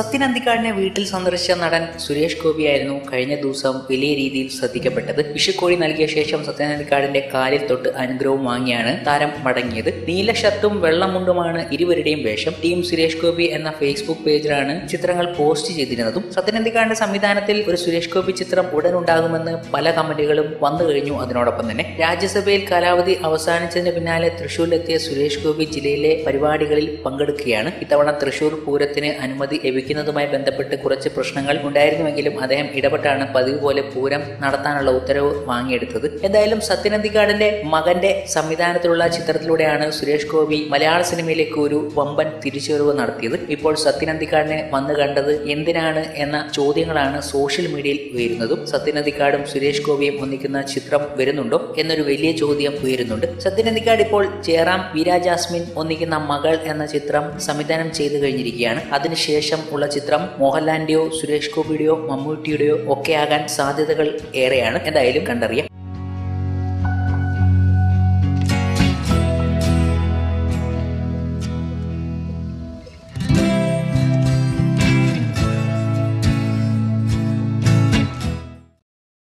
സത്യൻ അന്തിക്കാടിനെ വീട്ടിൽ സന്ദർശിച്ച നടൻ സുരേഷ് ഗോപിയായിരുന്നു കഴിഞ്ഞ ദിവസം വലിയ രീതിയിൽ ശ്രദ്ധിക്കപ്പെട്ടത്. വിഷുക്കോഴി നൽകിയ ശേഷം സത്യൻ അന്തിക്കാടിന്റെ കാലിൽ തൊട്ട് അനുഗ്രഹം വാങ്ങിയാണ് താരം മടങ്ങിയത്. നീല ഷർട്ടും വെള്ളമുണ്ടുമാണ് ഇരുവരുടെയും വേഷം. ടീം സുരേഷ് ഗോപി എന്ന ഫേസ്ബുക്ക് പേജിലാണ് ചിത്രങ്ങൾ പോസ്റ്റ് ചെയ്തിരുന്നതും. സത്യൻ അന്തിക്കാടിന്റെ സംവിധാനത്തിൽ ഒരു സുരേഷ് ഗോപി ചിത്രം ഉടൻ ഉണ്ടാകുമെന്ന് പല കമന്റുകളും വന്നു കഴിഞ്ഞു. അതിനോടൊപ്പം തന്നെ രാജ്യസഭയിൽ കാലാവധി അവസാനിച്ചതിന് പിന്നാലെ തൃശൂരിലെത്തിയ സുരേഷ് ഗോപി ജില്ലയിലെ പരിപാടികളിൽ പങ്കെടുക്കുകയാണ്. ഇത്തവണ തൃശൂർ പൂരത്തിന് അനുമതി ലഭിക്കുന്നതുമായി ബന്ധപ്പെട്ട് കുറച്ച് പ്രശ്നങ്ങൾ ഉണ്ടായിരുന്നുവെങ്കിലും അദ്ദേഹം ഇടപെട്ടാണ് പതിവ് പോലെ പൂരം നടത്താനുള്ള ഉത്തരവ് വാങ്ങിയെടുത്തത്. എന്തായാലും സത്യൻ അന്തിക്കാടിന്റെ മകന്റെ സംവിധാനത്തിലുള്ള ചിത്രത്തിലൂടെയാണ് സുരേഷ് ഗോപി മലയാള സിനിമയിലേക്ക് ഒരു വമ്പൻ തിരിച്ചുവരവ് നടത്തിയത്. ഇപ്പോൾ സത്യൻ അന്തിക്കാടിനെ വന്നു കണ്ടത് എന്തിനാണ് എന്ന ചോദ്യങ്ങളാണ് സോഷ്യൽ മീഡിയയിൽ ഉയരുന്നതും. സത്യൻ അന്തിക്കാടും സുരേഷ് ഗോപിയും ഒന്നിക്കുന്ന ചിത്രം വരുന്നുണ്ടോ എന്നൊരു വലിയ ചോദ്യം ഉയരുന്നുണ്ട്. സത്യൻ അന്തിക്കാട് ഇപ്പോൾ ജയറാം വീരാ ജാസ്മിൻ ഒന്നിക്കുന്ന മകൾ എന്ന ചിത്രം സംവിധാനം ചെയ്തു കഴിഞ്ഞിരിക്കുകയാണ്. അതിനുശേഷം ഉള്ള ചിത്രം മോഹൻലാലിന്റെയോ സുരേഷ് ഗോപിയുടെയോ മമ്മൂട്ടിയുടെയോ ഒക്കെ ആകാൻ സാധ്യതകൾ ഏറെയാണ്. എന്തായാലും കണ്ടറിയാം.